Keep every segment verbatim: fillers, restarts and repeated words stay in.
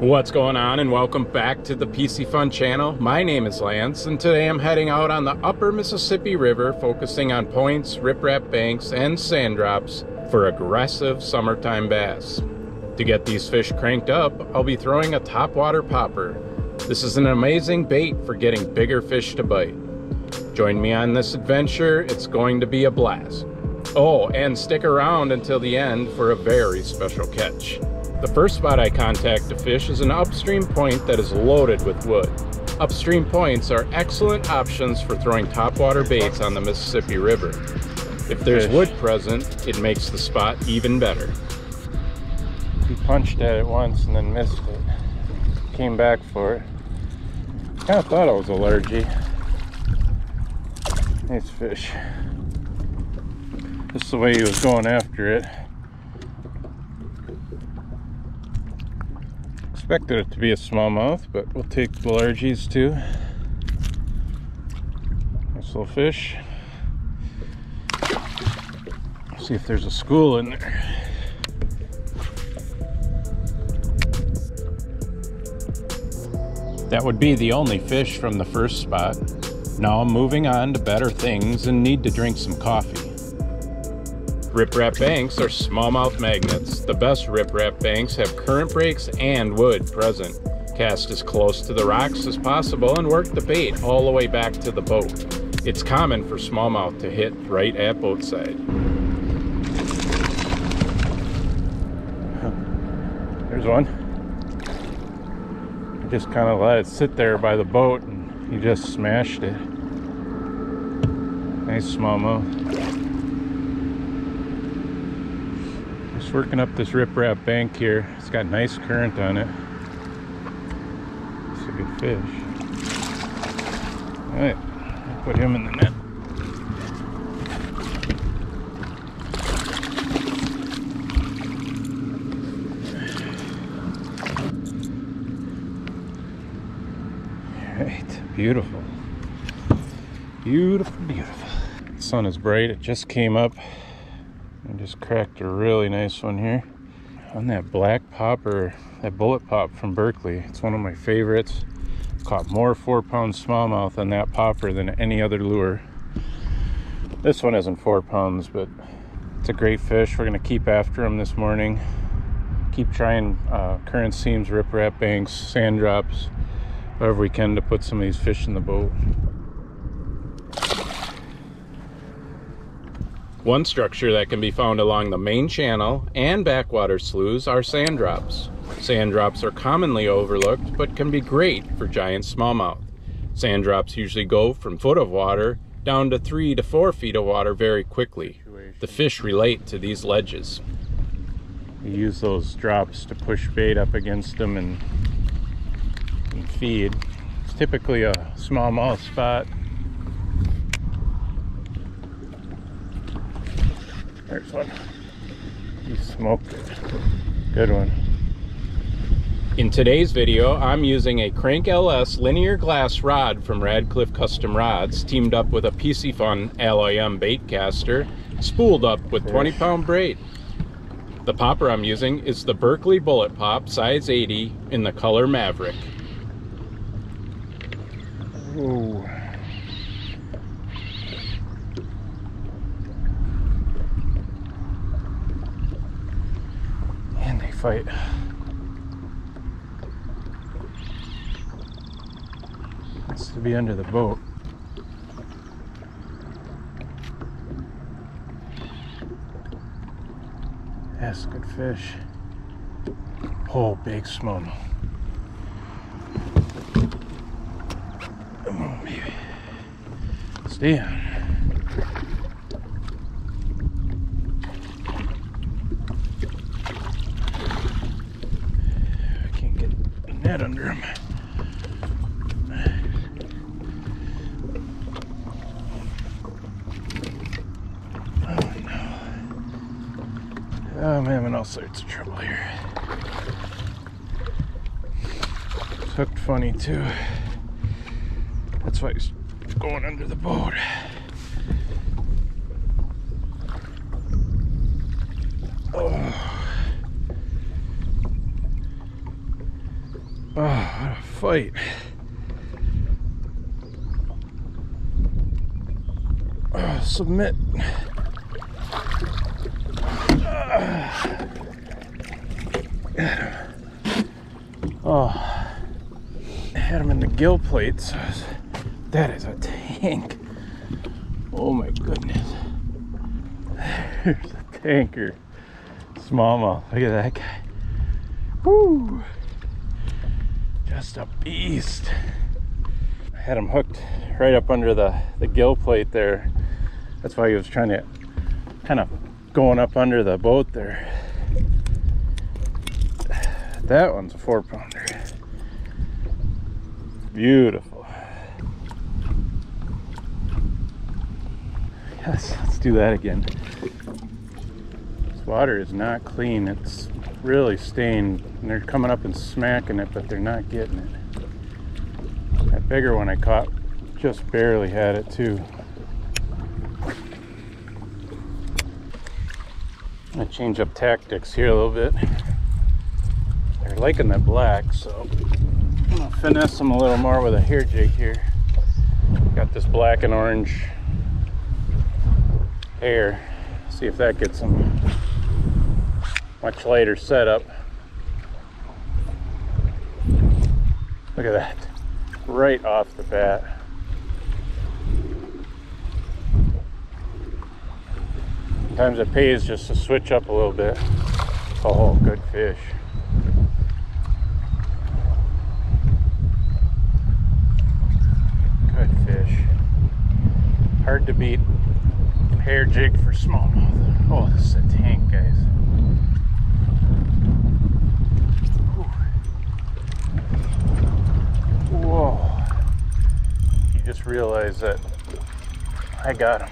What's going on, and welcome back to the Piscifun channel. My name is Lance, and today I'm heading out on the Upper Mississippi River, focusing on points, riprap banks, and sand drops for aggressive summertime bass. To get these fish cranked up, I'll be throwing a Topwater Popper. This is an amazing bait for getting bigger fish to bite. Join me on this adventure, it's going to be a blast. Oh, and stick around until the end for a very special catch. The first spot I contact to fish is an upstream point that is loaded with wood. Upstream points are excellent options for throwing topwater baits on the Mississippi River. If there's wood present, it makes the spot even better. He punched at it once and then missed it. Came back for it. Kind of thought I was allergic. Nice fish. Just the way he was going after it. Expected it to be a smallmouth, but we'll take the largies too. Nice little fish. See if there's a school in there. That would be the only fish from the first spot. Now I'm moving on to better things and need to drink some coffee. Riprap banks are smallmouth magnets. The best riprap banks have current breaks and wood present. Cast as close to the rocks as possible and work the bait all the way back to the boat. It's common for smallmouth to hit right at boat side. There's one. I just kind of let it sit there by the boat and he just smashed it. Nice smallmouth. Just working up this riprap bank here. It's got nice current on it. It's a good fish. Alright, I'll put him in the net. Alright, beautiful. Beautiful, beautiful. The sun is bright, it just came up. I just cracked a really nice one here on that black popper, that bullet pop from Berkley. It's one of my favorites. Caught more four pound smallmouth on that popper than any other lure. This one isn't four pounds, but it's a great fish. We're gonna keep after him this morning. Keep trying uh, current seams, riprap banks, sand drops, whatever we can to put some of these fish in the boat. One structure that can be found along the main channel and backwater sloughs are sand drops. Sand drops are commonly overlooked but can be great for giant smallmouth. Sand drops usually go from foot of water down to three to four feet of water very quickly. The fish relate to these ledges. We use those drops to push bait up against them and, and feed. It's typically a smallmouth spot. There's one. He smoked it. Good one. In today's video, I'm using a Crank L S linear glass rod from Radcliffe Custom Rods, teamed up with a Piscifun L I M bait caster, spooled up with twenty pound braid. The popper I'm using is the Berkley Bullet Pop, size eighty, in the color Maverick. Ooh. Fight. It's to be under the boat. Yes, good fish. Oh, big smallmouth. Come on, baby. Stay on. Head under him. Oh no. I'm having all sorts of trouble here. It's hooked funny too. That's why he's going under the boat. Oh. fight. Uh, submit. Uh, oh, I had him in the gill plates. That is a tank. Oh my goodness. There's a tanker. Smallmouth. Look at that guy. Woo! Just a beast. I had him hooked right up under the, the gill plate there. That's why he was trying to kind of going up under the boat there. That one's a four pounder. Beautiful. Yes, let's do that again. This water is not clean. It's really stained, and they're coming up and smacking it, but they're not getting it. That bigger one I caught just barely had it too. I'm gonna change up tactics here a little bit. They're liking the black, so I'm gonna finesse them a little more with a hair jig here. Got this black and orange hair. See if that gets them. Much lighter setup. Look at that. Right off the bat. Sometimes it pays just to switch up a little bit. Oh, good fish. Good fish. Hard to beat hair jig for smallmouth. Oh, this is a tank, guys. Whoa. You just realized that I got him.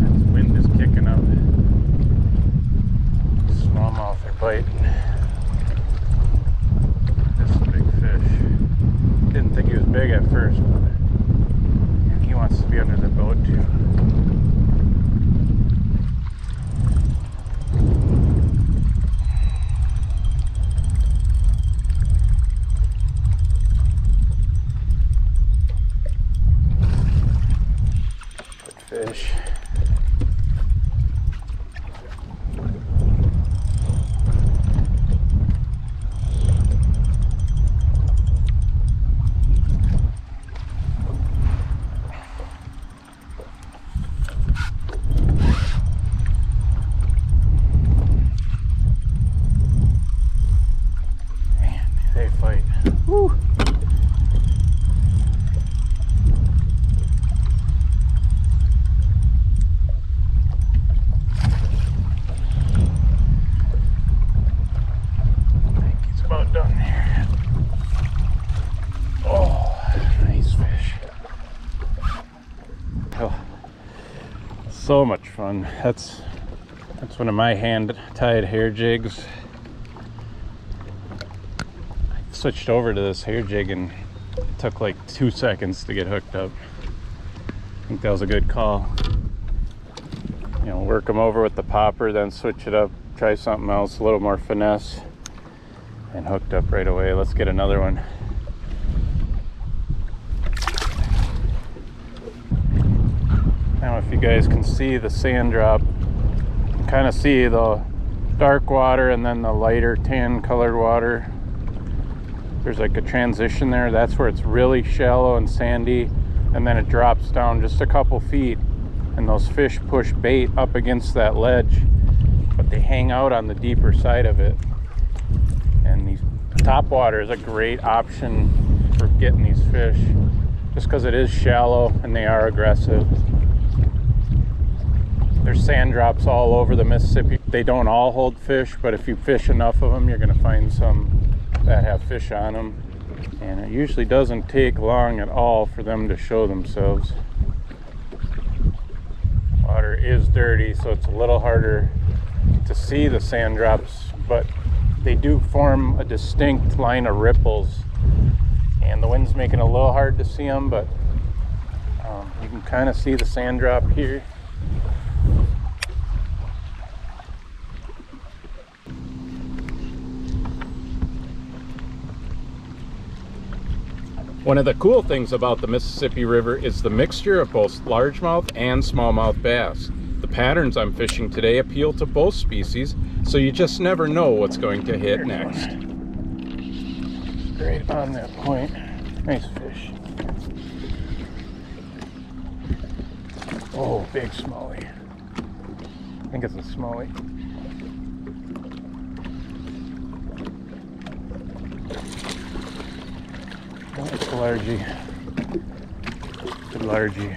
This wind is kicking up. Smallmouth are biting. This is a big fish. Didn't think he was big at first, but he wants to be under the boat too. Fish. Man, they fight. Woo. So much fun. That's that's one of my hand tied hair jigs. I switched over to this hair jig and it took like two seconds to get hooked up. I think that was a good call. You know, work them over with the popper, then switch it up, try something else, a little more finesse, and hooked up right away. Let's get another one. If you guys can see the sand drop, kind of see the dark water and then the lighter tan colored water. There's like a transition there. That's where it's really shallow and sandy, and then it drops down just a couple feet, and those fish push bait up against that ledge, but they hang out on the deeper side of it. And these topwater is a great option for getting these fish just because it is shallow and they are aggressive. There's sand drops all over the Mississippi. They don't all hold fish, but if you fish enough of them, you're gonna find some that have fish on them. And it usually doesn't take long at all for them to show themselves. Water is dirty, so it's a little harder to see the sand drops, but they do form a distinct line of ripples. And the wind's making it a little hard to see them, but um, you can kind of see the sand drop here. One of the cool things about the Mississippi River is the mixture of both largemouth and smallmouth bass. The patterns I'm fishing today appeal to both species, so you just never know what's going to hit next. Right on that point. Nice fish. Oh, big smallie. I think it's a smallie. Oh, it's a largie. It's a largie.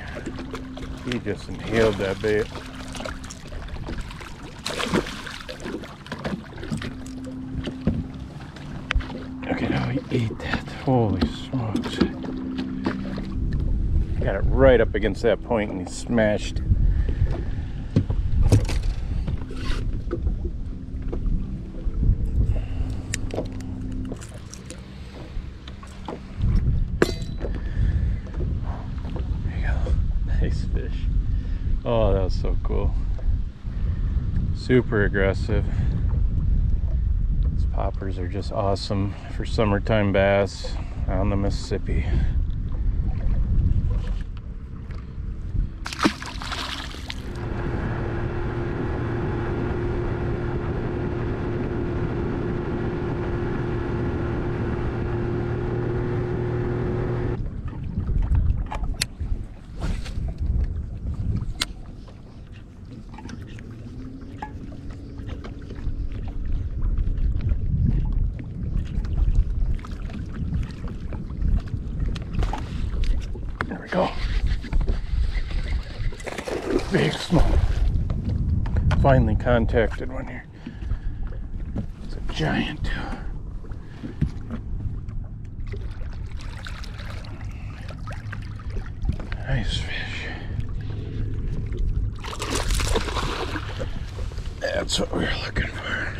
He just inhaled that bait. Look at how he ate that. Holy smokes. Got it right up against that point and he smashed it. There you go. Nice fish. Oh, that was so cool. Super aggressive. These poppers are just awesome for summertime bass on the Mississippi. Go. Big small. Finally contacted one here. It's a giant too. Nice fish. That's what we were looking for.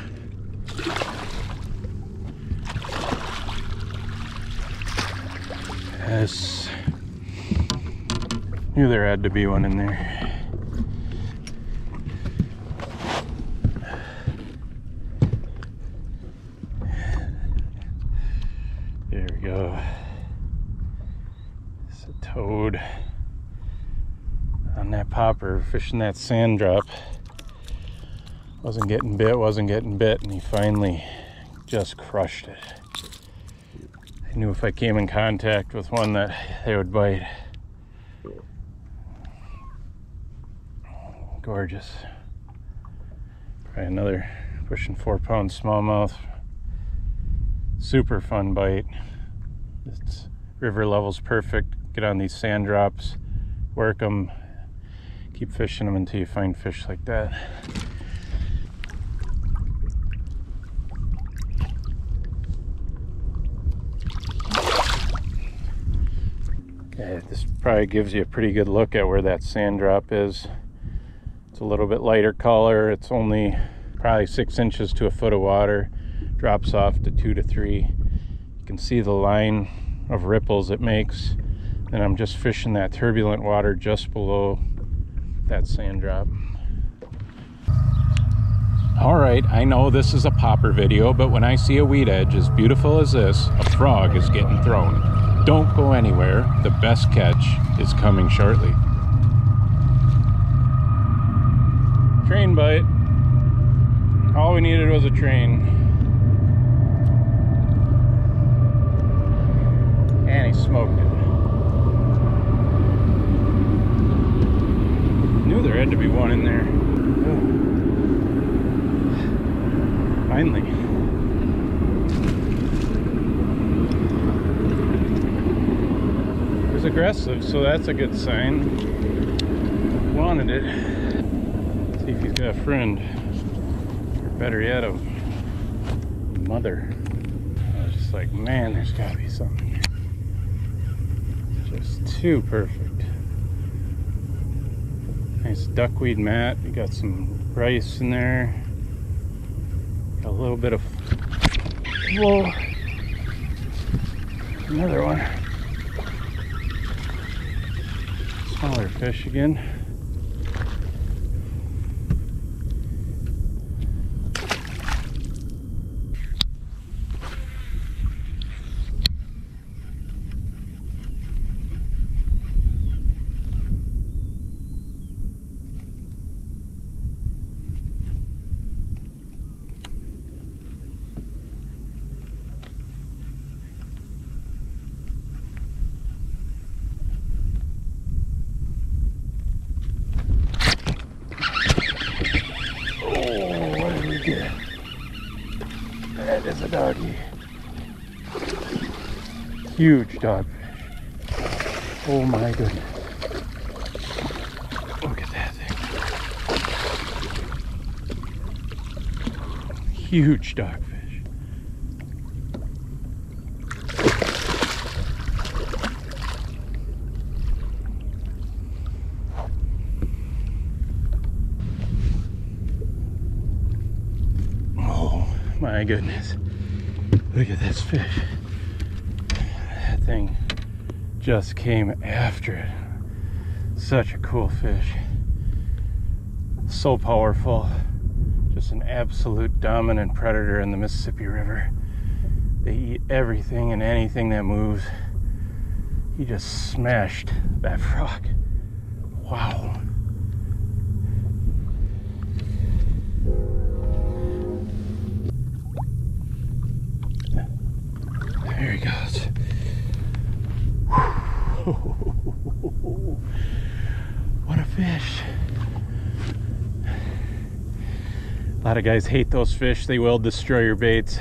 Yes. Knew there had to be one in there. There we go. It's a toad on that popper fishing that sand drop. Wasn't getting bit, wasn't getting bit, and he finally just crushed it. I knew if I came in contact with one that they would bite. Gorgeous. Probably another pushing four pound smallmouth. Super fun bite. It's river level's perfect. Get on these sand drops, work them, keep fishing them until you find fish like that. Okay, this probably gives you a pretty good look at where that sand drop is. It's a little bit lighter color. It's only probably six inches to a foot of water. Drops off to two to three. You can see the line of ripples it makes. And I'm just fishing that turbulent water just below that sand drop. All right, I know this is a popper video, but when I see a weed edge as beautiful as this, a frog is getting thrown. Don't go anywhere. The best catch is coming shortly. Train bite. All we needed was a train. And he smoked it. Knew there had to be one in there. Oh. Finally. It was aggressive, so that's a good sign. Wanted it. See if he's got a friend, or better yet, a mother. I was just like, man, there's got to be something here. Just too perfect. Nice duckweed mat. You got some rice in there. Got a little bit of. Whoa! Another one. Smaller fish again. doggy. Huge dogfish. Oh my goodness. Look at that thing. Huge dogfish. My goodness, look at this fish. That thing just came after it. Such a cool fish. So powerful. Just an absolute dominant predator in the Mississippi River. They eat everything and anything that moves. He just smashed that frog. Wow. There he goes. What a fish. A lot of guys hate those fish. They will destroy your baits.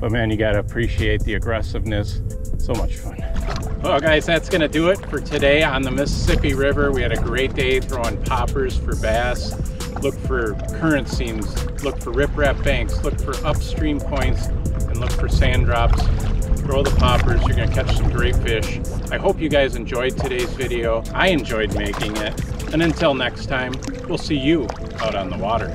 But man, you gotta appreciate the aggressiveness. So much fun. Well guys, that's gonna do it for today on the Mississippi River. We had a great day throwing poppers for bass. Look for current seams, look for riprap banks, look for upstream points, and look for sand drops. Throw the poppers, you're gonna catch some great fish. I hope you guys enjoyed today's video. I enjoyed making it. And until next time, we'll see you out on the water.